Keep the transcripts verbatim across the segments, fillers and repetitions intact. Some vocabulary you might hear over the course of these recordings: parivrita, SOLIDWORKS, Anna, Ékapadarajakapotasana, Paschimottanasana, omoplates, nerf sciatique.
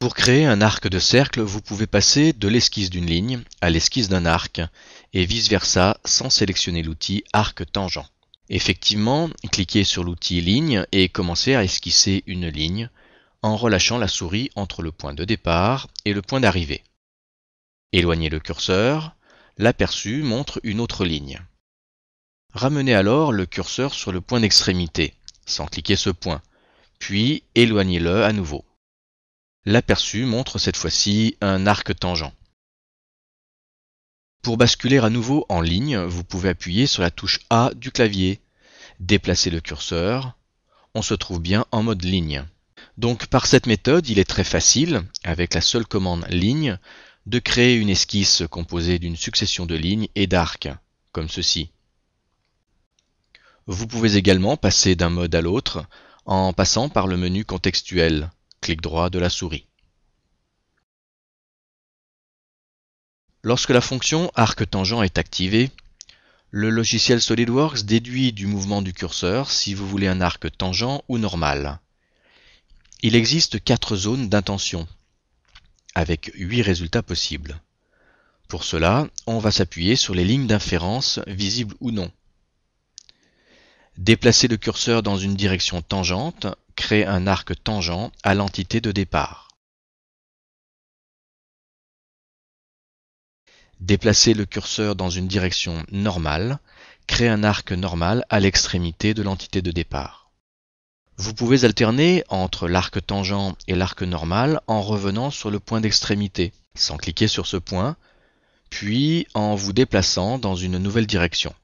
Pour créer un arc de cercle, vous pouvez passer de l'esquisse d'une ligne à l'esquisse d'un arc et vice-versa sans sélectionner l'outil arc tangent. Effectivement, cliquez sur l'outil ligne et commencez à esquisser une ligne en relâchant la souris entre le point de départ et le point d'arrivée. Éloignez le curseur, l'aperçu montre une autre ligne. Ramenez alors le curseur sur le point d'extrémité sans cliquer ce point, puis éloignez-le à nouveau. L'aperçu montre cette fois-ci un arc tangent. Pour basculer à nouveau en ligne, vous pouvez appuyer sur la touche A du clavier, déplacer le curseur, on se trouve bien en mode ligne. Donc par cette méthode, il est très facile, avec la seule commande ligne, de créer une esquisse composée d'une succession de lignes et d'arcs, comme ceci. Vous pouvez également passer d'un mode à l'autre en passant par le menu contextuel. Clic droit de la souris. Lorsque la fonction arc tangent est activée, le logiciel SOLIDWORKS déduit du mouvement du curseur si vous voulez un arc tangent ou normal. Il existe quatre zones d'intention, avec huit résultats possibles. Pour cela, on va s'appuyer sur les lignes d'inférence visibles ou non. Déplacer le curseur dans une direction tangente crée un arc tangent à l'entité de départ. Déplacer le curseur dans une direction normale crée un arc normal à l'extrémité de l'entité de départ. Vous pouvez alterner entre l'arc tangent et l'arc normal en revenant sur le point d'extrémité, sans cliquer sur ce point, puis en vous déplaçant dans une nouvelle direction.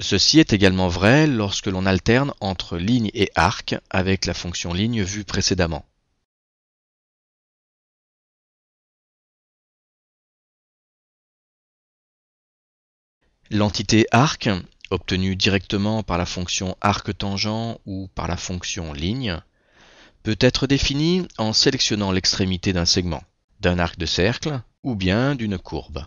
Ceci est également vrai lorsque l'on alterne entre ligne et arc avec la fonction ligne vue précédemment. L'entité arc, obtenue directement par la fonction arc tangent ou par la fonction ligne, peut être définie en sélectionnant l'extrémité d'un segment, d'un arc de cercle ou bien d'une courbe.